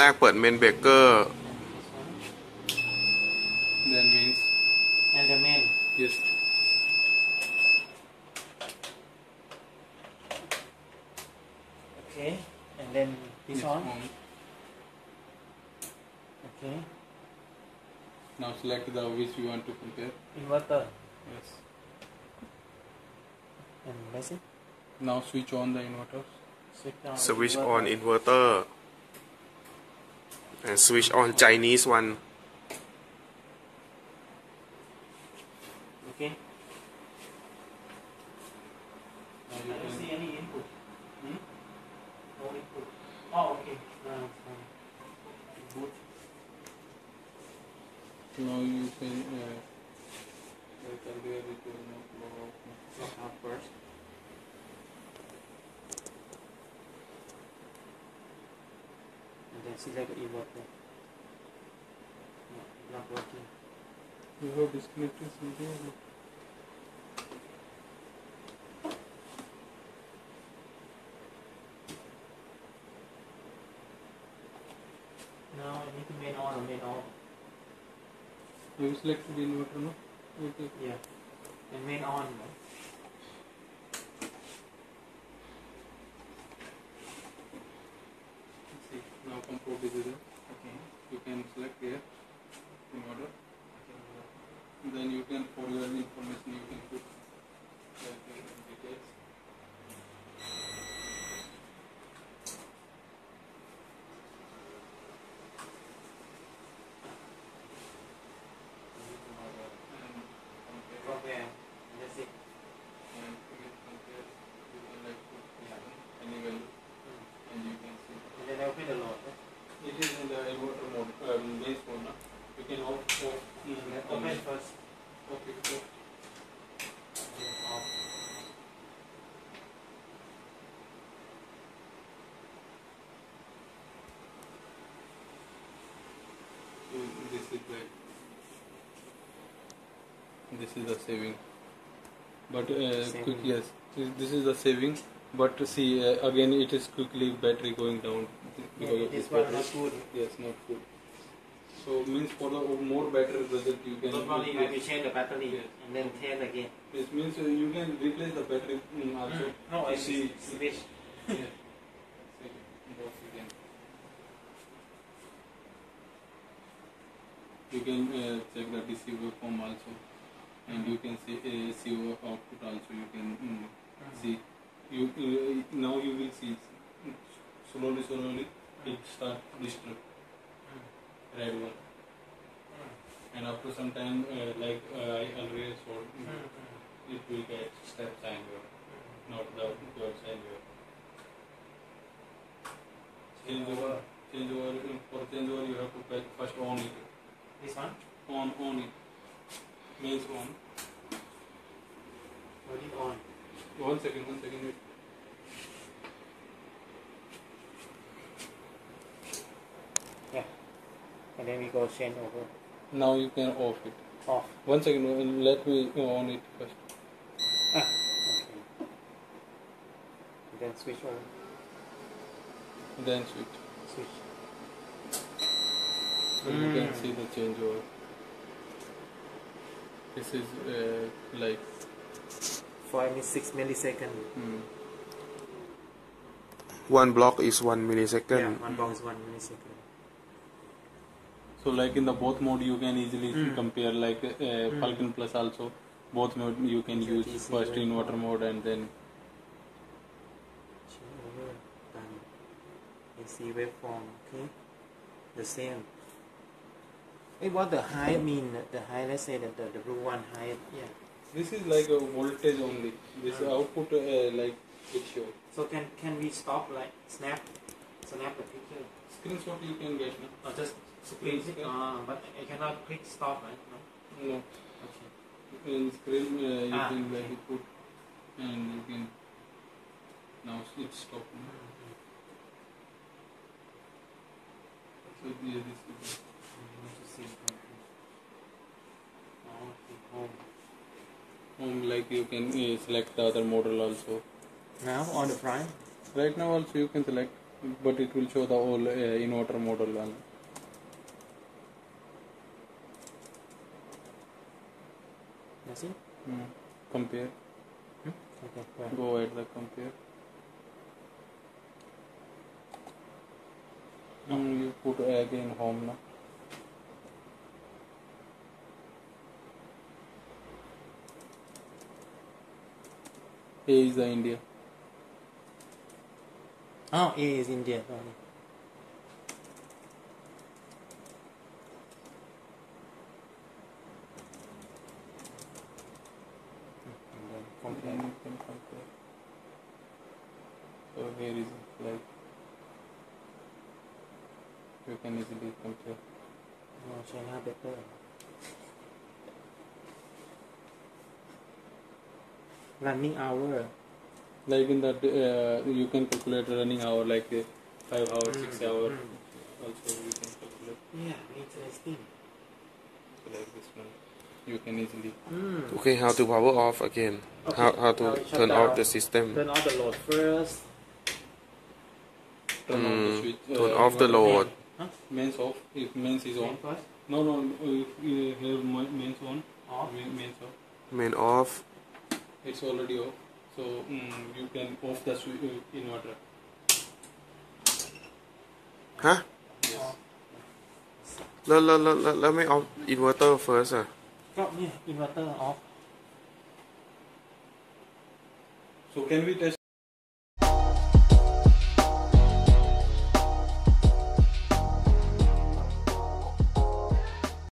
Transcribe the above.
แรกเปิดเมนเบรกเกอร์ then means and the main yes okay and then this on okay now select the which you want to compare inverter yes and that's it now switch on the inverter switch on inverter and switch on Chinese one. Okay. I don't see any input. Hmm? No input. Oh, okay. Input. Now you can. I can do it with not first. Then select the inverter. No, not working. You have disconnected something. Now I need to main on or main off. You selected the inverter, no? Okay. Yeah. And main on. No? Now control division. Okay. You can select here in order. Okay. Then you can for your information you can put details. Okay. That's it. And you can compare. You can like put any value. And you can see. And then open the load. It is in the inverter mode, base mode. No? You can open first. Okay, go. Off. So this is like this is the saving, but quick yes, this is the saving. But see again, it is quickly battery going down because of this battery. Not good. Yes, not good. So means for the more battery result you can. Normally, I will change the battery and then turn again. This means you can replace the battery also. No, I see. Switch. Yeah. You can check the DC waveform also, and you can see CO output also. You can see. You now you will see slowly it start disturb red one and after some time like I already showed it will get step angle not the curves angle change over for change over you have to press first on it this one on it means on only on one second wait. Yeah. And then we go change over. Now you can off it. Off. One second, let me on it first. Ah, okay. And then switch over. And then switch. So you can see the changeover. This is like 5 to 6 milliseconds. One block is 1 millisecond. Yeah, one block is 1 millisecond. So, like in the both mode, you can easily compare. Like Falcon Plus also, both mode you can use first inverter mode and then. AC waveform, okay, the same. Hey, what the high? I mean the high. Let's say that the blue one high. Yeah. This is like a voltage only. This output like picture. So can we stop like snap the picture? Screenshot you can get, no? Or just screenshot. But I cannot click stop, right? No. Okay. In screen you can like put and you can now it's stop. No? So yeah, this is. To see home. Like you can select the other model also. Now on the prime? Right now also you can select. but it will show the whole inverter model one. That's it? Mm. Compare. Hmm? Okay, yeah. Go ahead, the compare. You put again home now. A is the India. Oh, A is India. Oh, yeah. So here is like you can easily compare. No, China better. Running hour. Like in that, you can calculate running hour like 5 hours, 6 hours. Also, you can calculate. Yeah, interesting. So like this one, you can easily. Okay, how to power off again? Okay. How to turn off the system? Turn off the load first. Turn off the switch. Turn off the load. Huh? Mains off. If mains is on. Main no. If you have mains on. Off. Mains off. Main off. It's already off, so you can off the inverter. Huh? Yes. แล้วไม่ off inverter first อ่ะก็เนี่ย inverter off. So can we test?